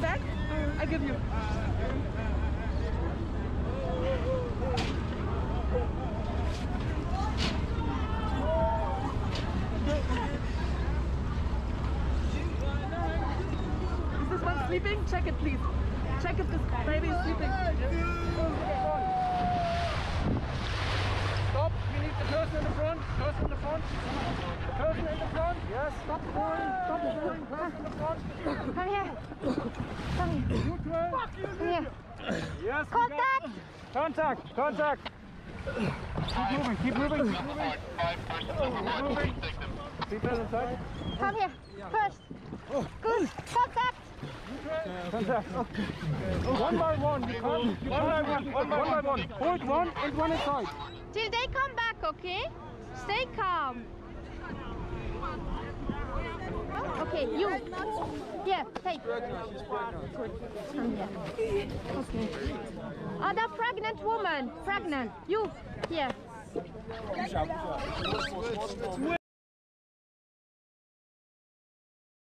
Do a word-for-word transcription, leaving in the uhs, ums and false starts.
back? I give you. Is this one sleeping? Check it, please. Check if this baby is sleeping. Stop. We need the person in the front. Person in the front. Person in the front. Yes. Stop pouring. Stop pouring. Person in the front. Come here. Come here. You turn. Fuck you. Come here. Yes. Contact. Contact. Contact. Keep moving. Keep moving. Keep moving. Keep moving. Keep inside. Come here. First. Good. Contact. Contact. Okay. One by one. You come. One by one. One by one. Hold one and one aside. Till they come back, okay? Stay calm. Okay, you. Yeah, take. She's pregnant. Come here. Okay. Other pregnant woman. Pregnant. You. Here.